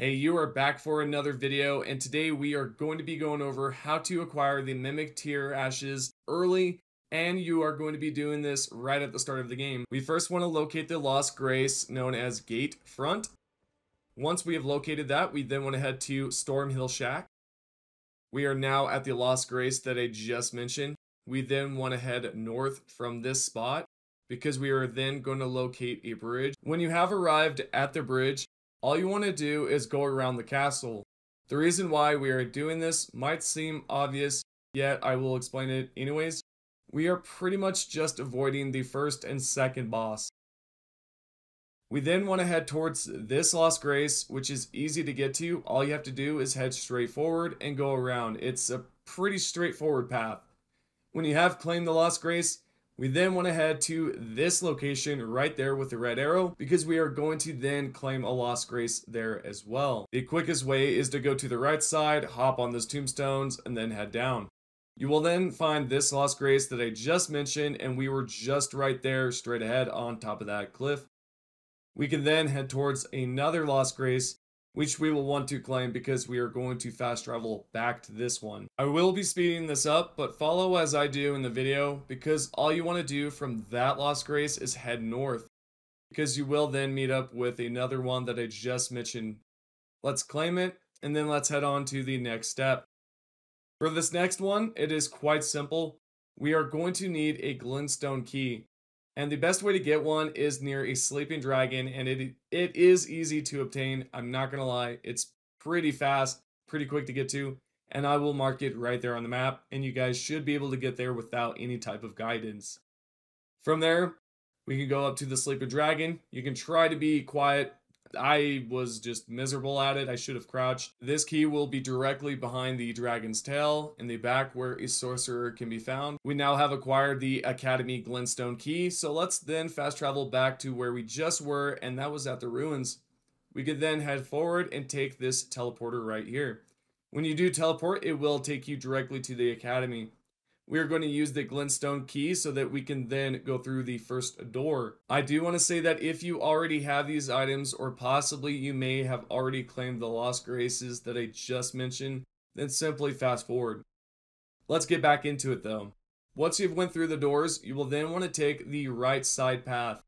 Hey, you are back for another video, and today we are going to be going over how to acquire the Mimic Tear Ashes early, and you are going to be doing this right at the start of the game. We first want to locate the Lost Grace, known as Gate Front. Once we have located that, we then want to head to Storm Hill Shack. We are now at the Lost Grace that I just mentioned. We then want to head north from this spot, because we are then going to locate a bridge. When you have arrived at the bridge, all you want to do is go around the castle. The reason why we are doing this might seem obvious, yet I will explain it anyways. We are pretty much just avoiding the first and second boss. We then want to head towards this Lost Grace, which is easy to get to. All you have to do is head straight forward and go around. It's a pretty straightforward path. When you have claimed the Lost Grace, we then want to head to this location right there with the red arrow, because we are going to then claim a Lost Grace there as well. The quickest way is to go to the right side, hop on those tombstones, and then head down. You will then find this Lost Grace that I just mentioned, and we were just right there straight ahead on top of that cliff. We can then head towards another Lost Grace, which we will want to claim because we are going to fast travel back to this one. I will be speeding this up, but follow as I do in the video, because all you want to do from that Lost Grace is head north, because you will then meet up with another one that I just mentioned. Let's claim it, and then let's head on to the next step. For this next one, it is quite simple. We are going to need a Glintstone Key, and the best way to get one is near a sleeping dragon, and it is easy to obtain. I'm not gonna lie, it's pretty fast, pretty quick to get to, and I will mark it right there on the map, and you guys should be able to get there without any type of guidance. From there, we can go up to the sleeping dragon. You can try to be quiet. I was just miserable at it. I should have crouched. This key will be directly behind the dragon's tail in the back where a sorcerer can be found. We now have acquired the Academy Glintstone Key, so let's then fast travel back to where we just were, and that was at the ruins. We could then head forward and take this teleporter right here. When you do teleport, it will take you directly to the Academy. We are going to use the Glintstone Key so that we can then go through the first door. I do want to say that if you already have these items, or possibly you may have already claimed the Lost Graces that I just mentioned, then simply fast forward. Let's get back into it though. Once you've went through the doors, you will then want to take the right side path.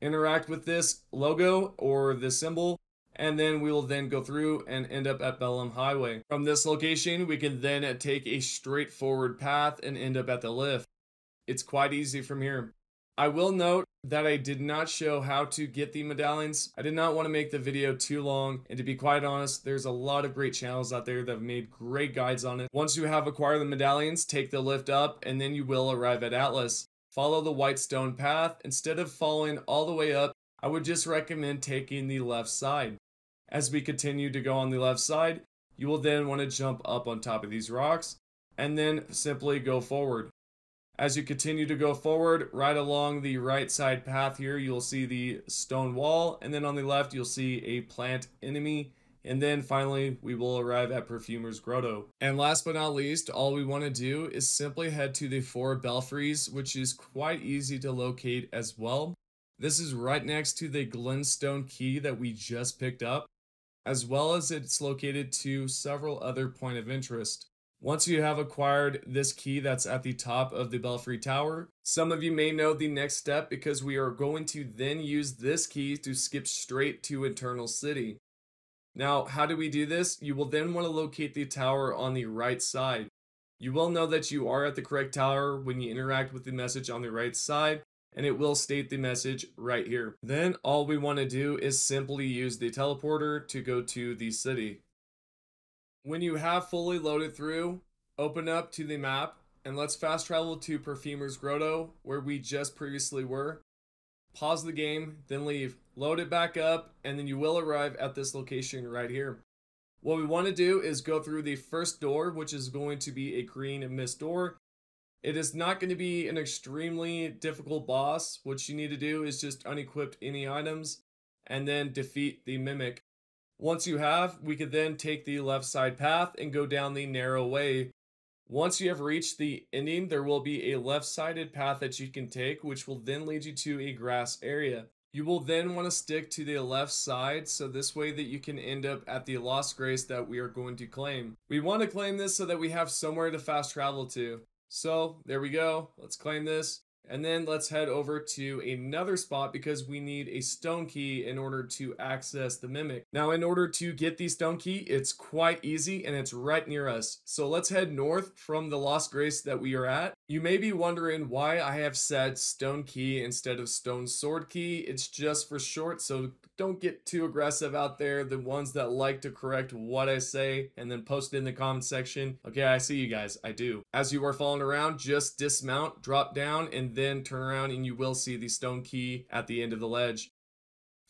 Interact with this logo or this symbol, and then we will then go through and end up at Bellum Highway. From this location, we can then take a straightforward path and end up at the lift. It's quite easy from here. I will note that I did not show how to get the medallions. I did not want to make the video too long, and to be quite honest, there's a lot of great channels out there that have made great guides on it. Once you have acquired the medallions, take the lift up, and then you will arrive at Atlas. Follow the white stone path. Instead of following all the way up, I would just recommend taking the left side. As we continue to go on the left side, you will then want to jump up on top of these rocks and then simply go forward. As you continue to go forward, right along the right side path here, you'll see the stone wall, and then on the left, you'll see a plant enemy. And then finally, we will arrive at Perfumer's Grotto. And last but not least, all we want to do is simply head to the Four Belfries, which is quite easy to locate as well. This is right next to the Glintstone Key that we just picked up, as well as it's located to several other points of interest. Once you have acquired this key that's at the top of the Belfry Tower, some of you may know the next step, because we are going to then use this key to skip straight to Eternal City. Now, how do we do this? You will then want to locate the tower on the right side. You will know that you are at the correct tower when you interact with the message on the right side, and it will state the message right here. Then all we want to do is simply use the teleporter to go to the city. When you have fully loaded through, open up to the map, and let's fast travel to Perfumer's Grotto, where we just previously were. Pause the game, then leave. Load it back up, and then you will arrive at this location right here. What we want to do is go through the first door, which is going to be a green mist door. It is not going to be an extremely difficult boss. What you need to do is just unequip any items and then defeat the Mimic. Once you have, we could then take the left side path and go down the narrow way. Once you have reached the ending, there will be a left-sided path that you can take, which will then lead you to a grass area. You will then want to stick to the left side, so this way that you can end up at the Lost Grace that we are going to claim. We want to claim this so that we have somewhere to fast travel to. So there we go, let's claim this. And then let's head over to another spot because we need a stone key in order to access the Mimic. Now, in order to get the stone key, it's quite easy and it's right near us. So let's head north from the Lost Grace that we are at. You may be wondering why I have said stone key instead of stone sword key. It's just for short, so don't get too aggressive out there. The ones that like to correct what I say and then post it in the comment section. Okay, I see you guys, I do. As you are falling around, just dismount, drop down, and then turn around and you will see the stone key at the end of the ledge.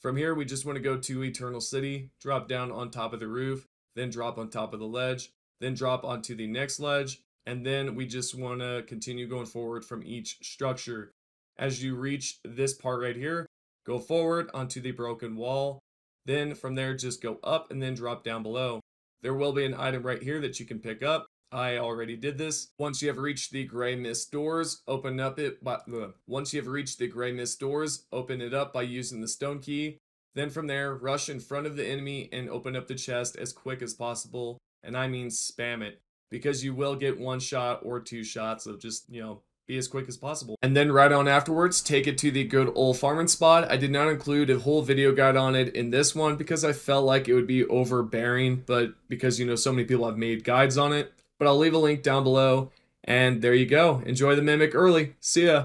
From here, we just want to go to Eternal City, drop down on top of the roof, then drop on top of the ledge, then drop onto the next ledge, and then we just want to continue going forward from each structure. As you reach this part right here, go forward onto the broken wall, then from there just go up and then drop down below. There will be an item right here that you can pick up. I already did this. Once you have reached the Gray Mist doors, open it up by using the stone key. Then from there, rush in front of the enemy and open up the chest as quick as possible. And I mean spam it, because you will get one shot or two shots, so just, you know, be as quick as possible. And then right on afterwards, take it to the good old farming spot. I did not include a whole video guide on it in this one because I felt like it would be overbearing, but because, you know, so many people have made guides on it. But I'll leave a link down below, and there you go. Enjoy the Mimic early. See ya.